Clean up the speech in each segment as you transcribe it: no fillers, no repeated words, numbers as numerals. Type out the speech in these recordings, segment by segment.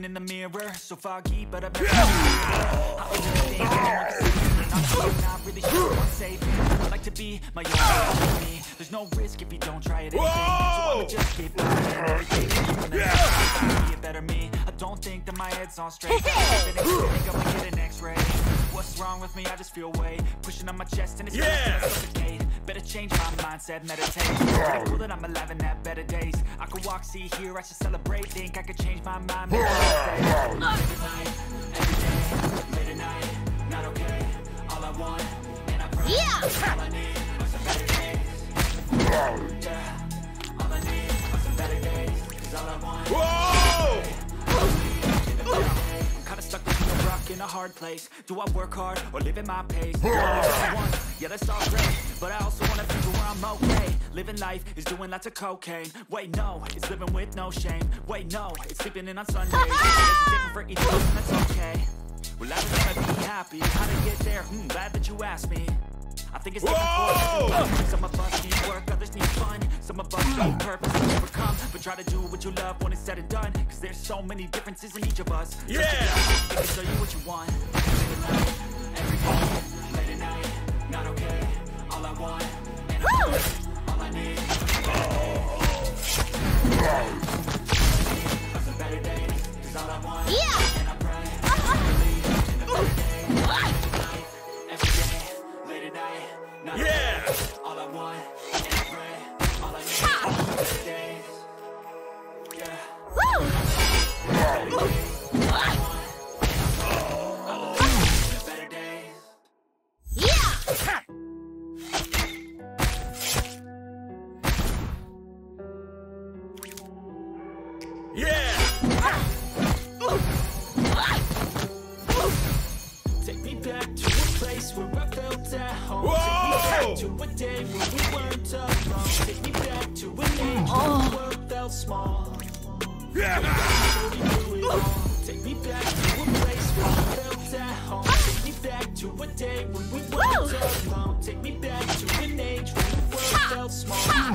In the mirror, so foggy, but I better yeah. I open the thing, I'm not really sure what I'm saving. I like to be my own me. There's no risk if you don't try it. Whoa! So I'ma just keep everything. Yeah. Be a better me. I don't think that my head's on straight. I think I'm gonna get an X-ray. What's wrong with me? I just feel weight pushing on my chest, and it's yeah. Better change my mindset, meditate. I'm cool that I'm alive and have better days. I could walk, see, hear, I should celebrate. Think I could change my mind, make a mistake. Every night, every day, late at night, not okay. All I want, and I pray. Yeah. All I need are some better days. Yeah. All I need are some better days. 'Cause all I want. Whoa! I'm kinda stuck between a rock and a hard place. Do I work hard or live at my pace? Yeah, that's all great, but I also want to feel where I'm okay. Living life is doing lots of cocaine. Wait, no, it's living with no shame. Wait, no, it's sleeping in on Sundays. It's different for each person, that's okay. Well, I just want to be happy. How to get there? Glad that you asked me. I think it's like some of us need work, others need fun. Some of us need purpose to overcome, but try to do what you love when it's said and done. Cause there's so many differences in each of us. Yeah! I can show you what you want. Every day, late at night, not okay. All I want, and all I need. Some better days, cause all I want. Yeah! And I pray, yeah! All I want is a friend. All I need is days. Yeah. Woo! I want better days. Yeah! Yeah! Take me back to a place where I felt at home. Whoa! To a day when we weren't alone. Take me back to an age when the world felt small. Yeah. Take me back to a place where we felt at home. Take me back to a day when we weren't alone. Take me back to an age when the world felt small.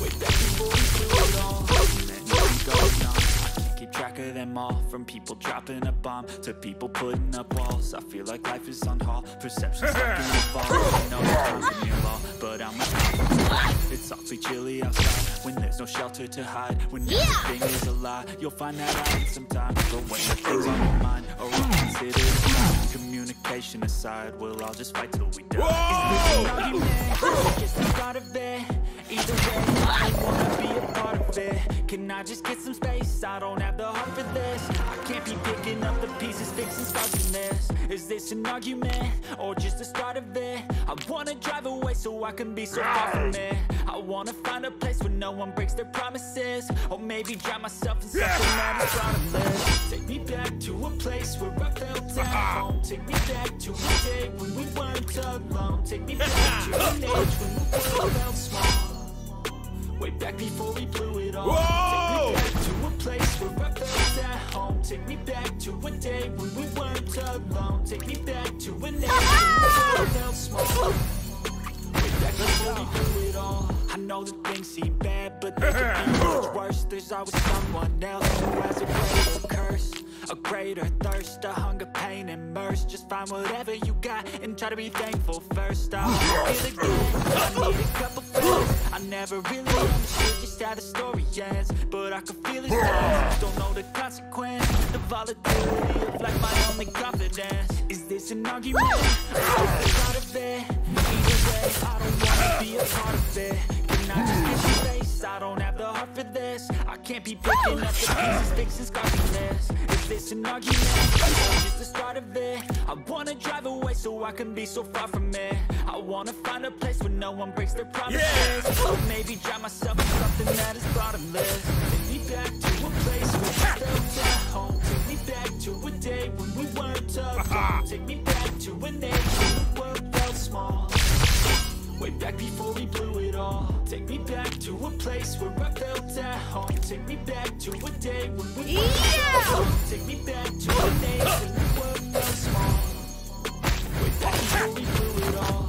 Way back before we knew it all. And then we go on. Keep track of them all, from people dropping a bomb to people putting up walls. I feel like life is on hold, perception's like an evolve. No one's near all, but I'm a it's awfully chilly outside when there's no shelter to hide. When everything is a lie, you'll find that out in some time. But when the things on your mind are unconsidered, communication aside, we'll all just fight till we die. Whoa! Is this all you meant? Either way, I wanna be a part of it. Can I just get some space? I don't have the heart for this. I can't be picking up the pieces, fixing spots in this. Is this an argument or just the start of it? I wanna drive away so I can be so far from it. I wanna find a place where no one breaks their promises, or maybe drown myself in something that is bottomless. Take me back to a place where I felt at home. Take me back to a day when we weren't alone. Take me back to an age when the world felt small. Way back before we blew it all. Whoa! Take me back to a place where I felt at home. Take me back to a day when we weren't alone. Take me back to an age when we felt small. Way back before we blew it all. I know that things seem bad, but they can be much worse. There's always someone else who has a greater curse, a greater thirst, a hunger, pain, and mercy. Just find whatever you got and try to be thankful first. I feel again, I need a cup of friends. I never really understood just how the story ends, but I can feel it now. Don't know the consequence, the volatility of like my only confidence. Is this an argument? Out of it. Either way, I don't wanna be a part of it. Can I just get some space? I don't have the heart for this. I can't be picking up the pieces, fixing scarfness. Is this an argument? Just the start of it. I wanna drive away so I can be so far from it. I wanna find a place where no one breaks their promises. Or maybe drown myself in something that is bottomless. Take me back to a place where I felt at home. Take me back to a day when we weren't alone. Take me back to an age when the world felt small. Way back before we blew it all. Take me back to a place where I felt at home. Take me back to a day when we were alone. Take me back to a day when the world felt small. Way back before we blew it all.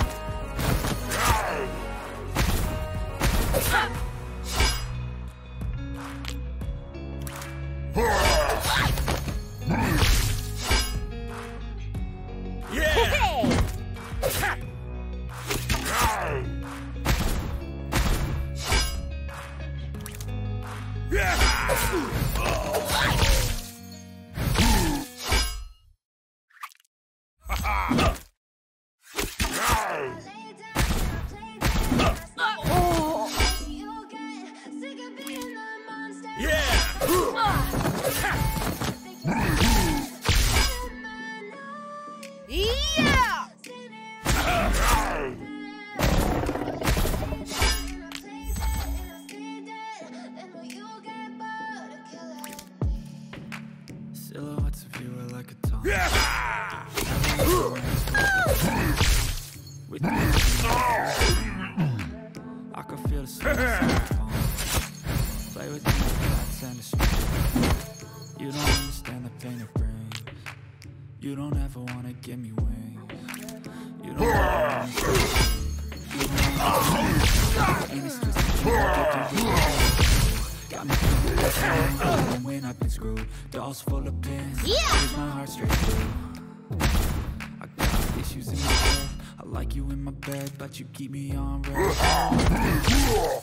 You keep me on red.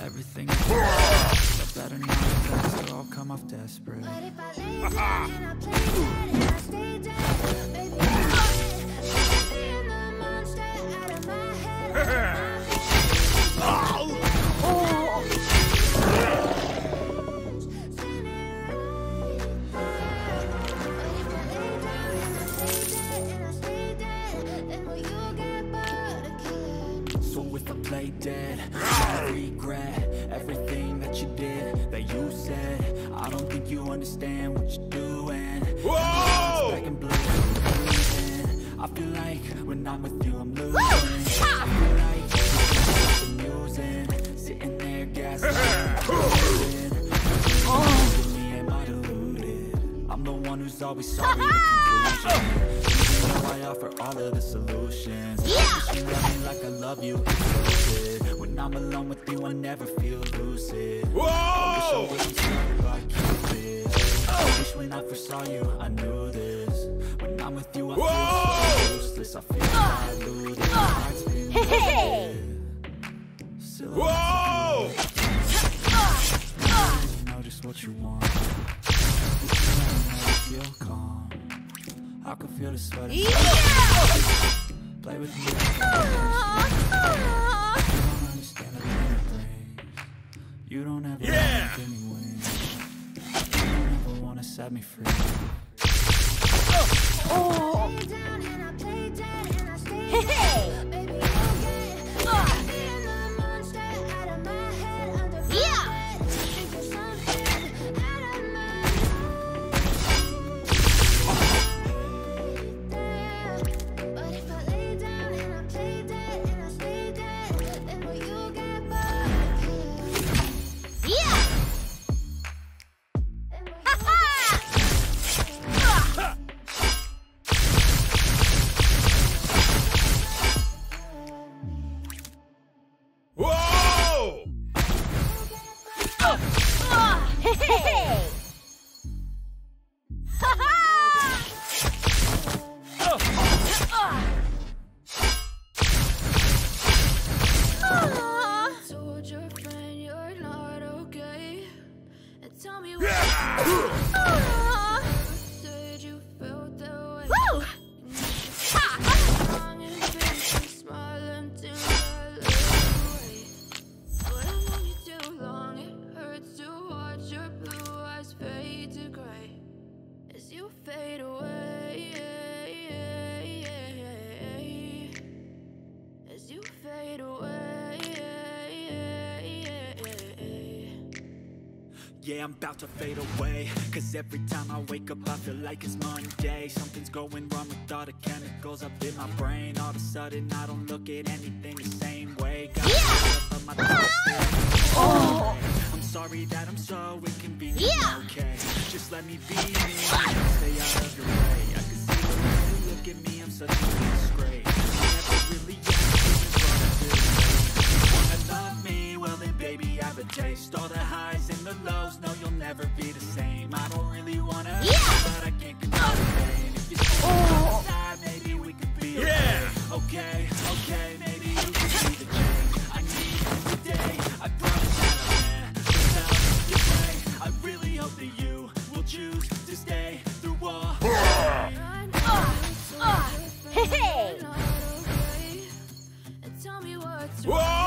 Everything is I better not test, or I'll come off desperate. But if I lay down and I play dead and I stay down, baby, I'm being the monster out of my head. Play dead, I regret everything that you did, that you said. I don't think you understand what you're doing. Whoa! Black and blue, I feel like when I'm with you, I'm losing. I feel like it's amusing, sitting there gasping. Oh, me, am I deluded? I'm the one who's always sorry. I offer all of the solutions. You love me like I love you. When I'm alone with you, I never feel lucid. Whoa! I wish I wasn't sorry like Cupid. I wish when I first saw you, I knew this. When I'm with you, I feel so useless. I feel diluted. My heart's been loaded. Whoa! You know just what you want. You feel calm. I can feel the sweat. Play with me. You don't understand anything. You don't ever want to give me wings. You don't ever want to set me free. I lay down and I play dead and I stay down. Baby, I'll get I'm being the monster out of my head. Under my head, thinking something out of my Yeah, I'm about to fade away, cause every time I wake up I feel like it's Monday. Something's going wrong with all the chemicals up in my brain. All of a sudden I don't look at anything the same way. Got my I'm sorry that I'm so inconvenient, okay? Just let me be me, stay out of your way. I can see the way you look at me, I'm such a disgrace. I never really love me, well then baby I have a taste. All the highs and the lows, no you'll never be the same. I don't really wanna hurt you, but I can't control the pain. If you stay outside, maybe we could be okay, okay, maybe you can be the change I need today. I promise that I can without your way. I really hope that you will choose to stay through all tell me what's wrong.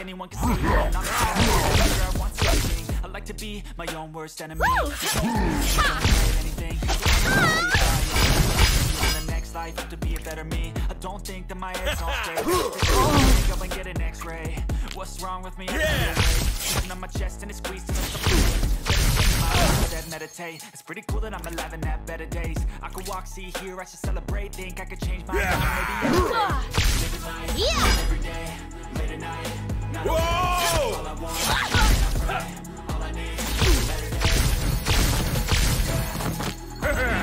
Anyone can see me, and I'm I want to be. I like to be my own worst enemy. I don't anything. In the next life, I have to be a better me. I don't think that my head's all straight. Wake up and get an X-ray. What's wrong with me? Yeah. Sitting on my chest and it's squeezed. Meditate. It's pretty cool that I'm alive and have better days. I could walk, see, hear, I should celebrate. Think I could change my mind. Maybe every day, late at night. Whoa! All I want, all I need, better days. Better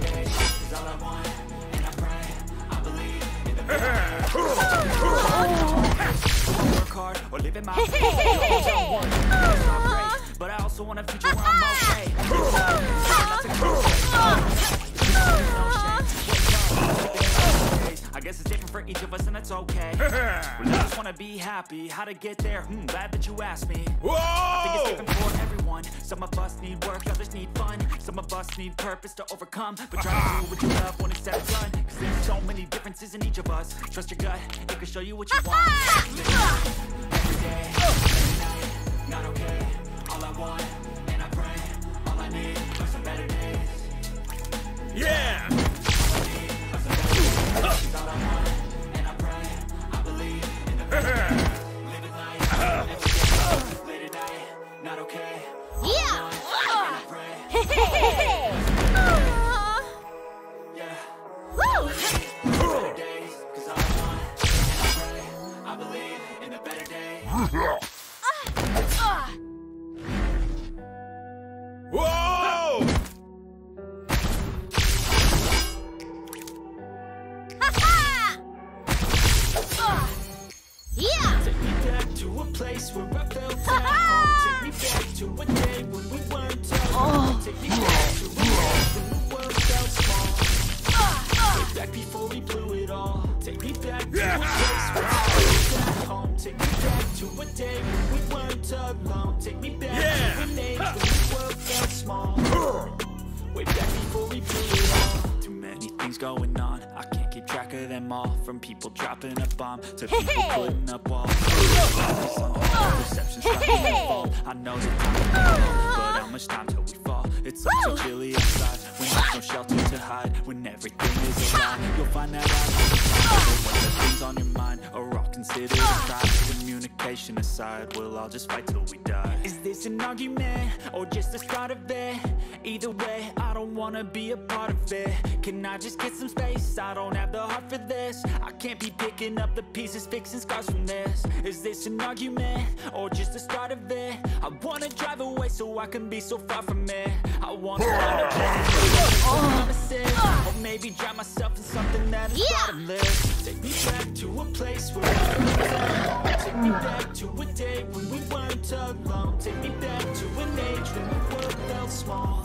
days is all I want, and I pray, I believe in the future. Work hard or live in my own way. But I also want a future where I'm okay. I guess it's different for each of us, and that's okay. We just wanna be happy. How to get there? Glad that you asked me. Whoa! I think it's different for everyone. Some of us need work, others need fun. Some of us need purpose to overcome. But try to do what you love when it's that done. Cause there's so many differences in each of us. Trust your gut, it can show you what you want. Every day, every night, not okay. All I want, and I pray. All I need are some better days. Yeah! To people putting up walls, perception's not even fault. I know that time to fall, but how much time till we fall? It's so chilly outside when there's no shelter to hide. When everything is a lie, you'll find that out. What the things on your mind are all considered a crime. Communication aside, we'll all just fight till we die. Is this an argument or just the start of it? Either way, I don't wanna be a part of it. Can I just get some space? I don't have the heart for this. I can't be picking up the pieces, fixing scars from this. Is this an argument or just the start of it? I wanna drive away so I can be so far from it. I wanna find a place promises, or maybe drown myself in something that is bottomless. Take me back to a place where I was at home. Take me back to a day when we weren't alone. Take me back to an age when the world felt small.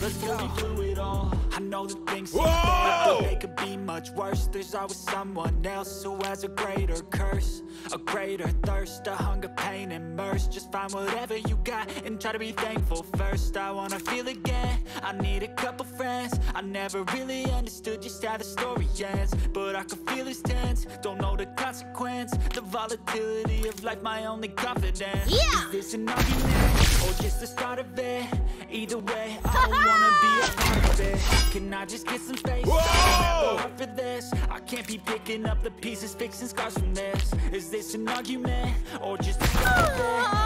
Let's go. Through it all. I know that things are bad, but they could be much worse. There's always someone else who has a greater curse, a greater thirst, a hunger, pain, and mercy. Just find whatever you got and try to be thankful first. I wanna feel again, I need a couple friends. I never really understood just how the story ends, but I can feel it's tense, don't know the consequence. The volatility of life, my only confidence. Is this an argument, or just the start of it? Either way, I don't wanna be a part of it. Can I just get some space? For this, I can't be picking up the pieces, fixing scars from this. Is this an argument, or just the start of it?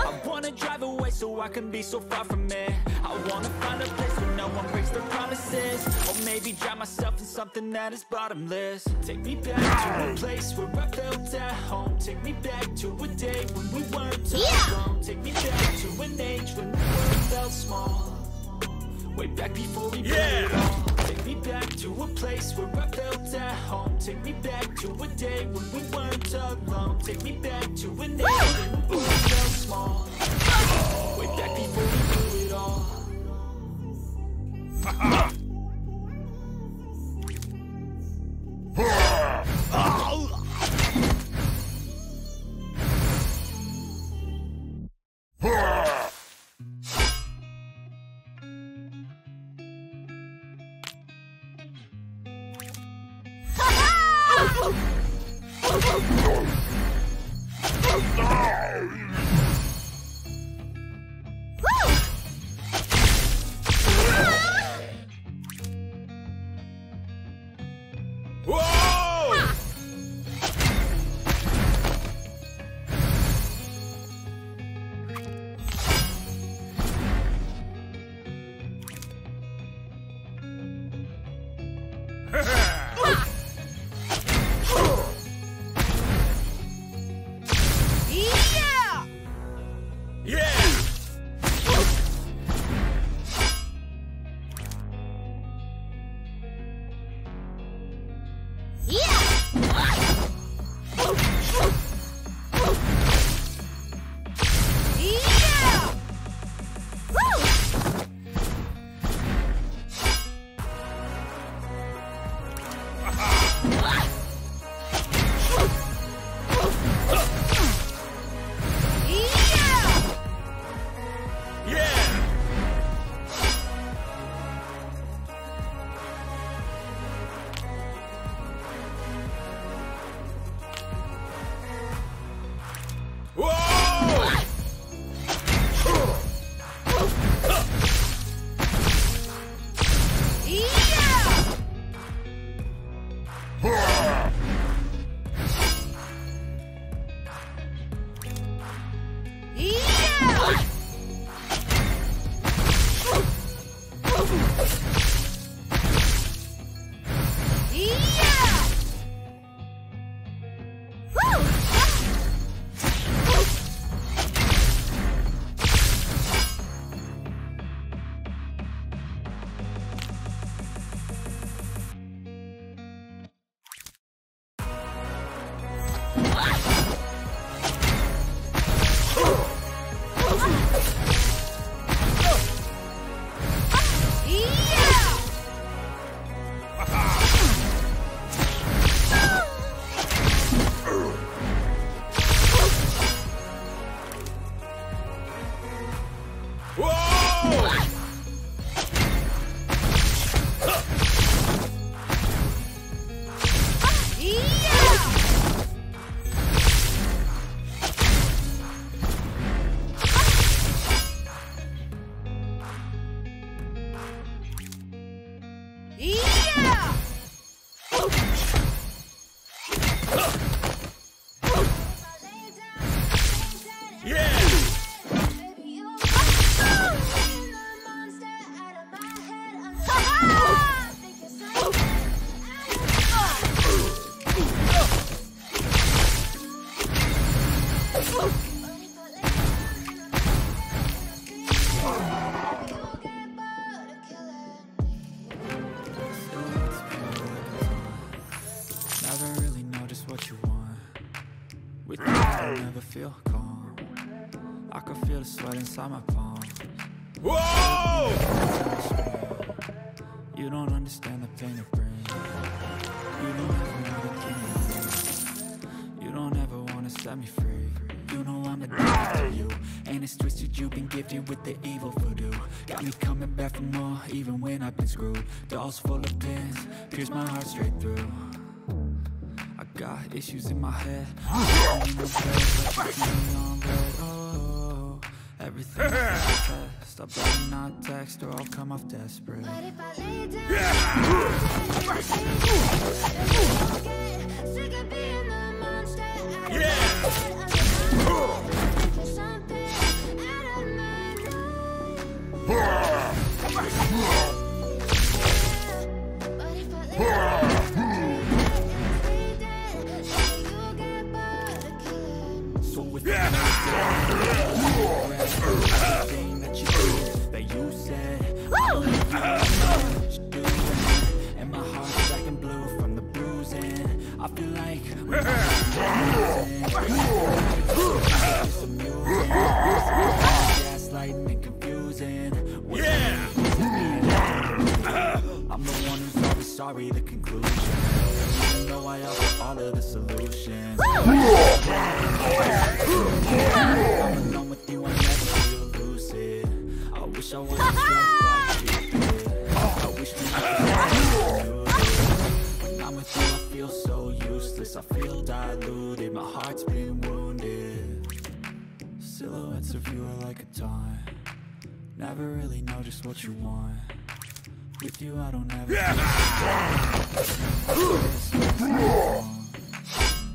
I wanna drive away so I can be so far from it. I wanna find a place where no one breaks their promises, or maybe drown myself in something that is bottomless. Take me back to a place where I felt at home. Take me back to a day when we weren't alone. Take me back to an age when the world felt small, way back before we played it all. Take me back to a place where I felt at home. Take me back to a day when we weren't alone. Take me back to an age when the world felt small, way back before we blew it all. I can feel the sweat inside my palms. You don't understand the pain it brings. You don't ever wanna keep me. You don't ever wanna set me free. You know I'm addicted to you, and it's twisted. You've been gifted with the evil voodoo. Got me coming back for more, even when I've been screwed. Dolls full of pins, pierce my heart straight through. I got issues in my head. Everything's a test. I better not text or I'll come off desperate. But if I lay down, I get sick of being the monster. Something out of my mind. The conclusion, even though I offer all of the solutions. I'm alone with you, I never feel lucid. I wish I wasn't like you did. I wish we could. When I'm with you, I feel so useless. I feel diluted, my heart's been wounded. Silhouettes of you are like a taunt. Never really know just what you want. With you, I don't ever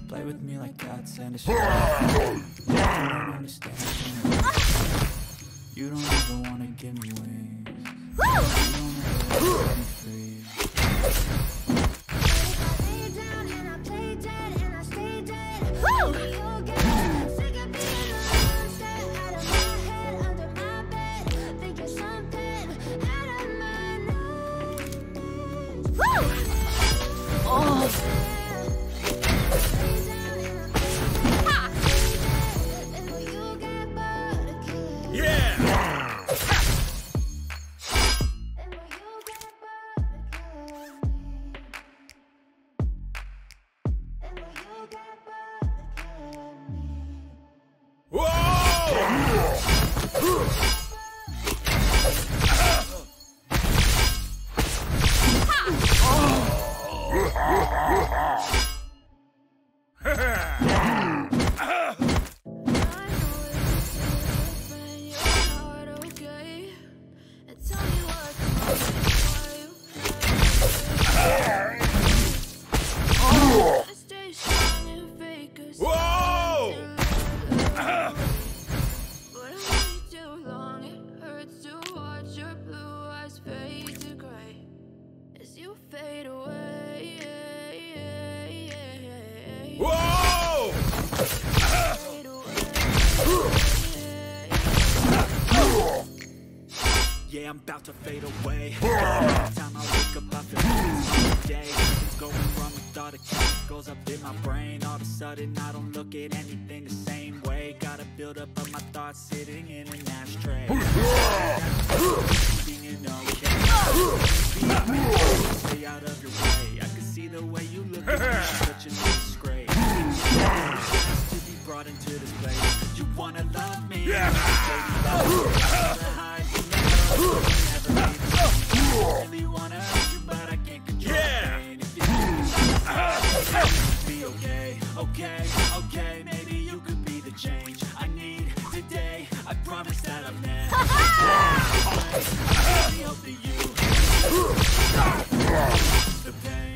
play with me like cats and a shit. You don't understand. You don't even want to give me wings. You don't ever wanna set me free. I lay down and I play dead and I stay dead. You'll get sick of being a monster. Out of my head, under my bed, thinking something out of my. Woo! Oh! Yeah, I'm about to fade away. Every time I wake up, I feel like a day. Something's going wrong with all the chemicals up in my brain. All of a sudden, I don't look at anything the same way. Gotta build up of my thoughts sitting in an ashtray. Being okay. Stay out of your way. I can see the way you look at me, but you're disgrace. Brought into this place. You wanna love me? Yeah. I really wanna hurt you, but I can't control the pain. If you be okay, okay. Maybe you could be the change I need today. I promise that I'm never. I really hope that you the pain.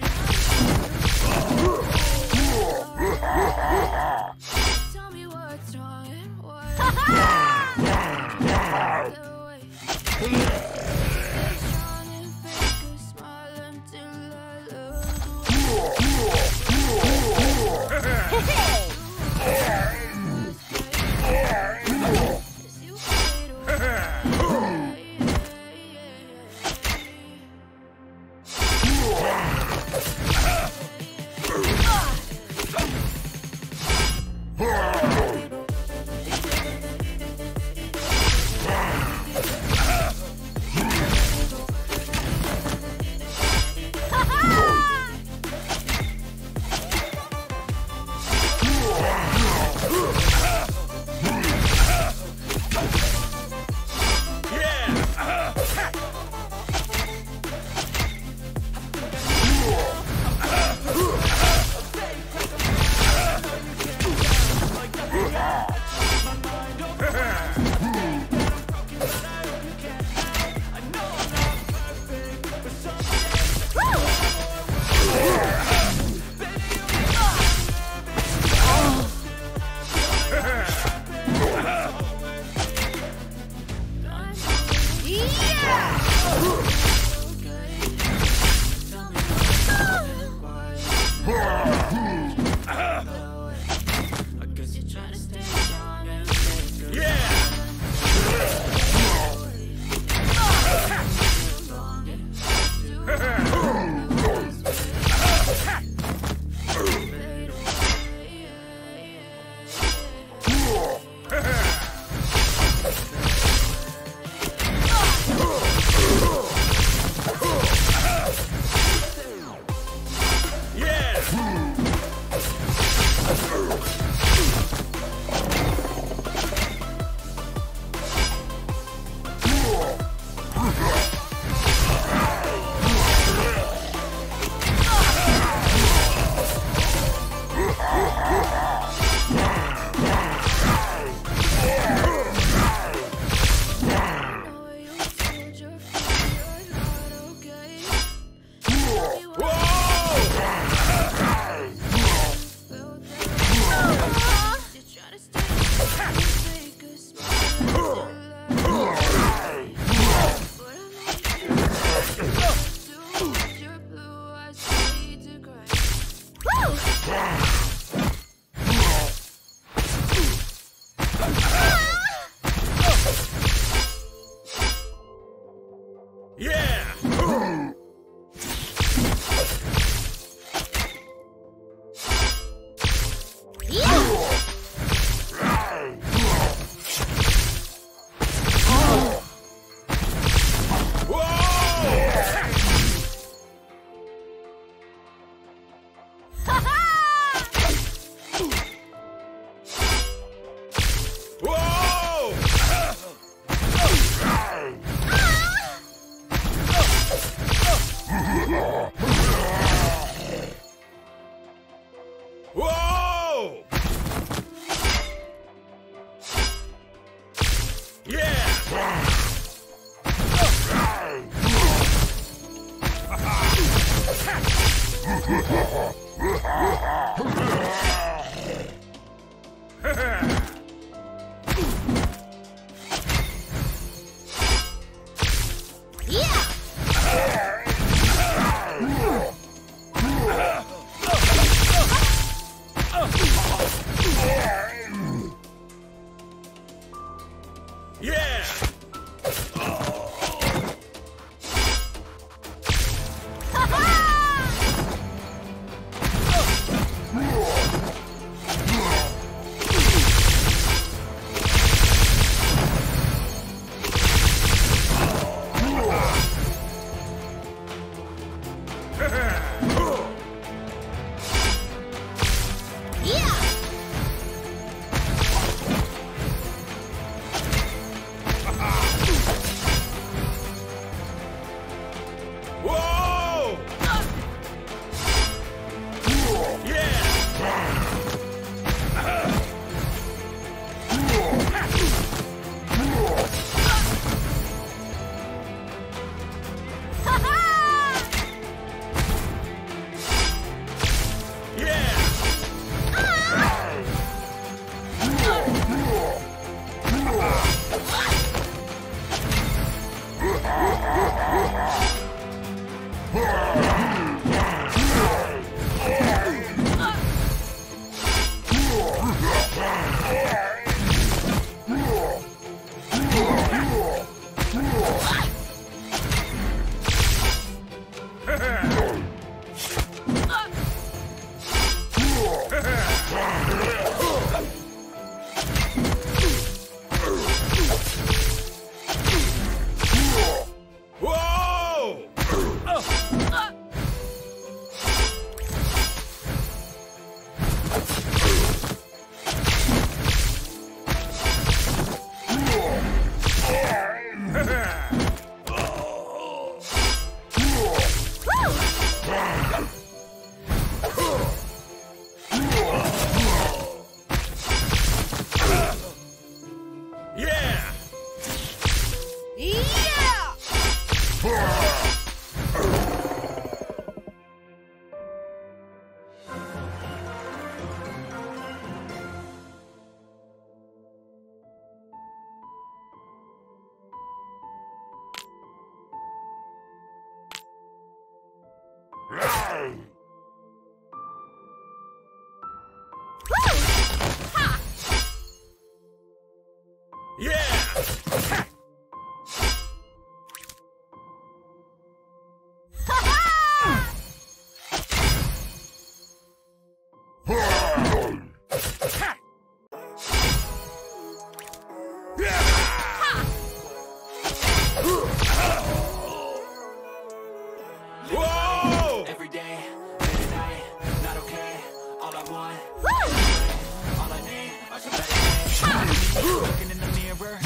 Looking in the mirror,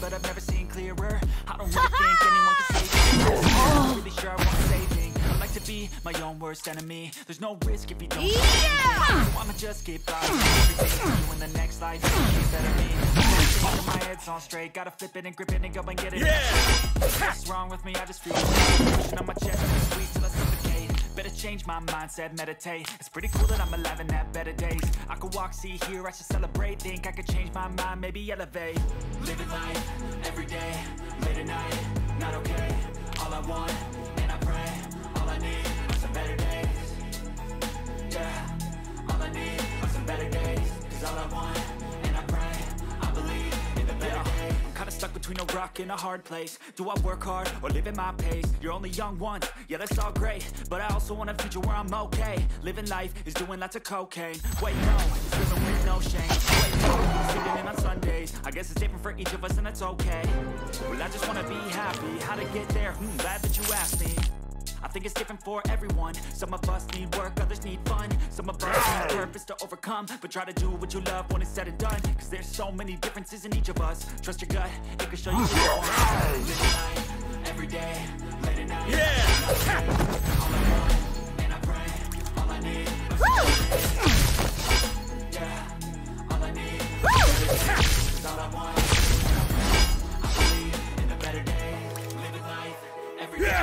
but I've never seen clearer. I don't really think anyone can save me. I'm not really sure I want saving. I like to be my own worst enemy. There's no risk if you don't. So I'ma just get by. Everything you in the next life, you better me. My head's on straight, gotta flip it and grip it and go and get it. What's wrong with me? I just feel pushing on my chest, squeeze till I suffocate. Better change my mindset, meditate. It's pretty cool that I'm alive and have better days. I could walk, see, hear, I should celebrate. Think I could change my mind, maybe elevate. Living life, every day, late at night, not okay. All I want, and I pray, all I need are some better days. Yeah, all I need are some better days. Cause all I want, and I pray, I believe in the better days. I'm kinda stuck between a rock and a hard place. Do I work hard or live at my pace? You're only young once, yeah, that's all great. But I also want a future where I'm okay. Living life is doing lots of cocaine. Wait, no, it's living with no shame. Wait, no, sleeping in on Sundays. I guess it's different for each of us and that's okay. Well, I just want to be happy. How to get there? Glad that you asked me. I think it's different for everyone. Some of us need work, others need fun. Some of us need purpose to overcome. But try to do what you love when it's said and done. Cause there's so many differences in each of us. Trust your gut, it can show you what you want. Living life, every day, late at night. Yeah! All I want, and I pray, all I need. Woo! Yeah, all I need. Woo! Is all I want, and I pray. I believe in a better day. Living life, every day. Yeah!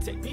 Take me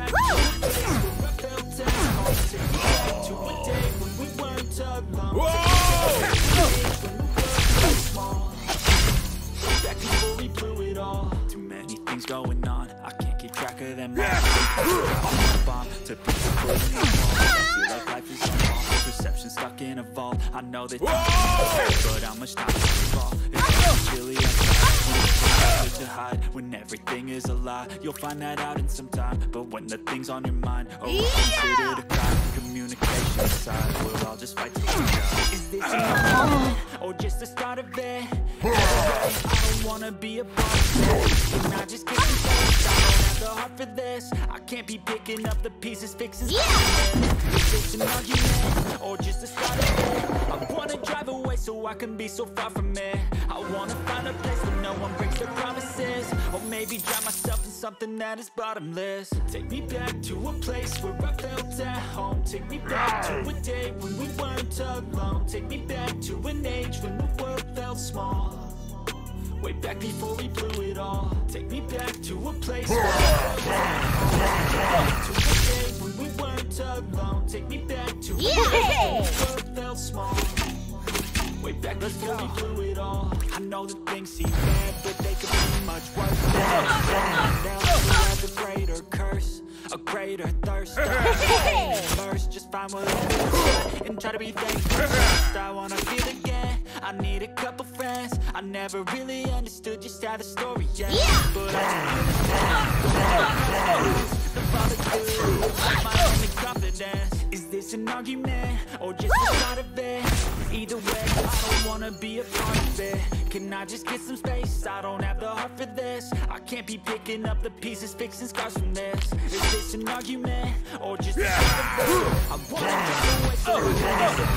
to a place where I felt at home. Take me back to a day when we weren't alone. Take me back to an age when the world felt small. Way back before we blew it all. Too many things going on, I can't keep track of them all. I'm a bomb to people. Perception stuck in a vault. I know that but how much time to fall? It's really hard to hide when everything is a lie. You'll find that out in some time. But when the things on your mind are considered a crime, communication aside, we'll all just fight together. Is this or just the start of it? I don't wanna be a boss. Can I just get some so hard for this? I can't be picking up the pieces, fixing it's an argument, or just a start of it. I wanna drive away so I can be so far from it. I wanna find a place where no one breaks their promises, or maybe drown myself in something that is bottomless. Take me back to a place where I felt at home. Take me back to a day when we weren't alone. Take me back to an age when the world felt small. Way back before we blew it all. Take me back to a place where to a day when we weren't alone. Take me back to a place where the world felt small. Way back before we blew it all. I know that things seem bad, but they could be much worse. Now we have a greater curse, a greater thirst. First, just find what I want and try to be thankful. First, I wanna feel again. I need a couple friends. I never really understood just how the story ends. But I the father my only confidence. Is this an argument or just a part of it? Either way, I don't wanna be a part of it. Can I just get some space? I don't have the heart for this. I can't be picking up the pieces, fixing scars from this. Is this an argument or just a part of it? I wanna get away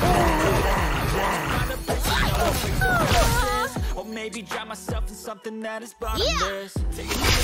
I wanna or maybe drown myself in something that is bottomless. Take me back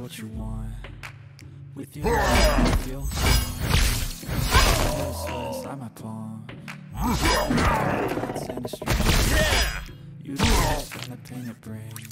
what you want. With your feel inside my palm. You don't understand the pain it brings.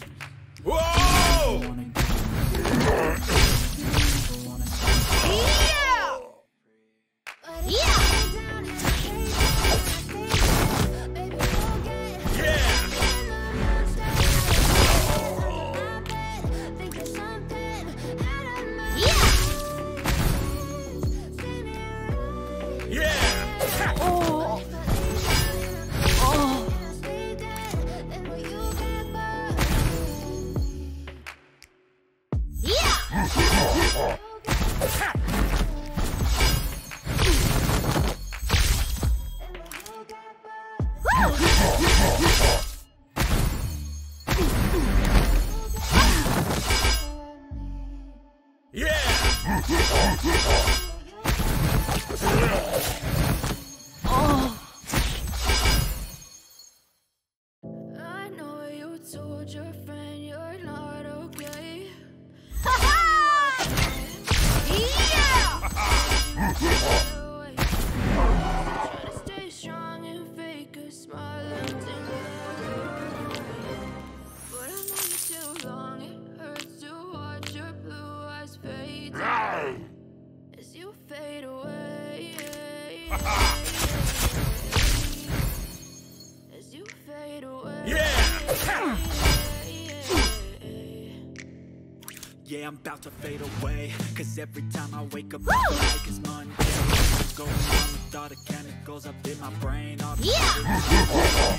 I'm about to fade away, cause every time I wake up, I feel like it's Monday. What's going on with all the chemicals up in my brain? All the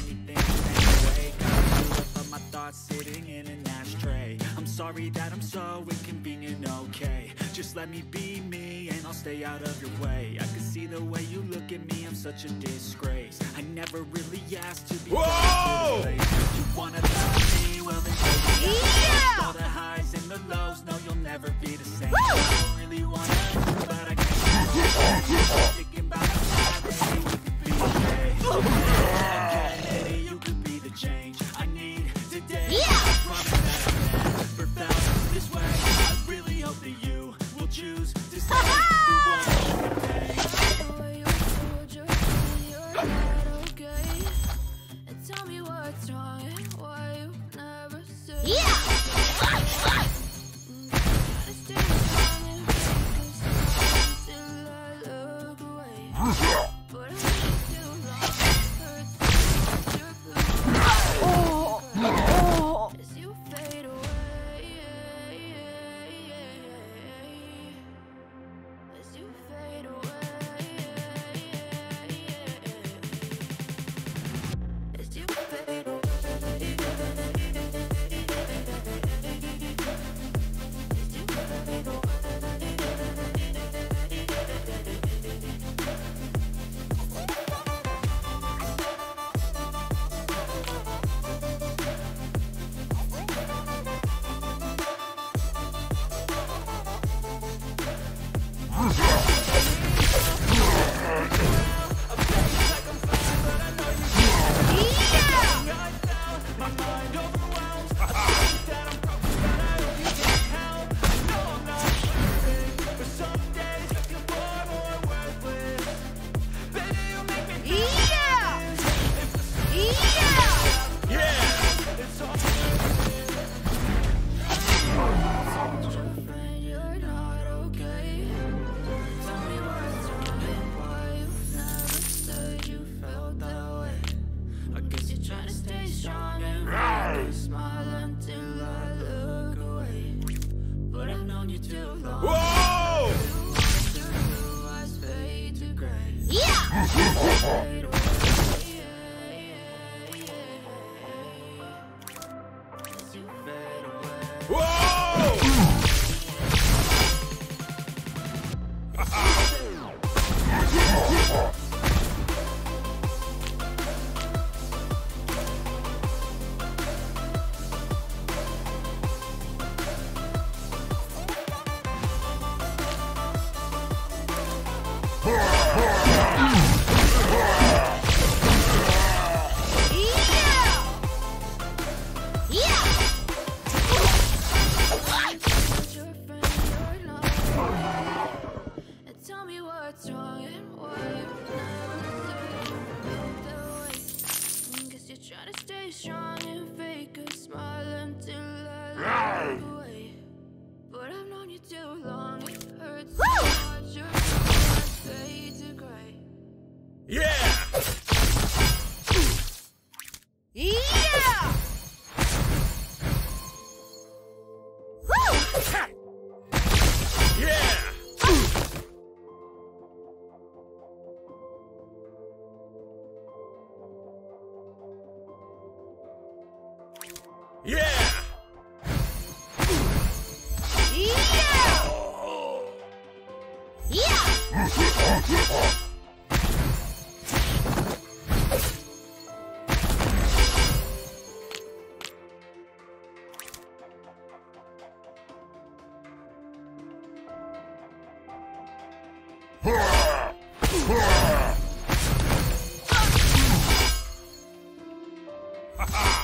anything away. Gotta move up on my thoughts sitting in an ashtray. I'm sorry that I'm so inconvenient, okay? Just let me be me and I'll stay out of your way. I can see the way you look at me, I'm such a disgrace. I never really asked to be brought to the place. You wanna love me? Well then take me out. All the highs and the lows, no you'll never be the same. I don't really wanna, but I can't. Thinking about how maybe we could be okay. Okay, maybe you could be the change I need today. I promise that I never felt this way. I really hope that you will choose to stay through what you pay. Ha ha!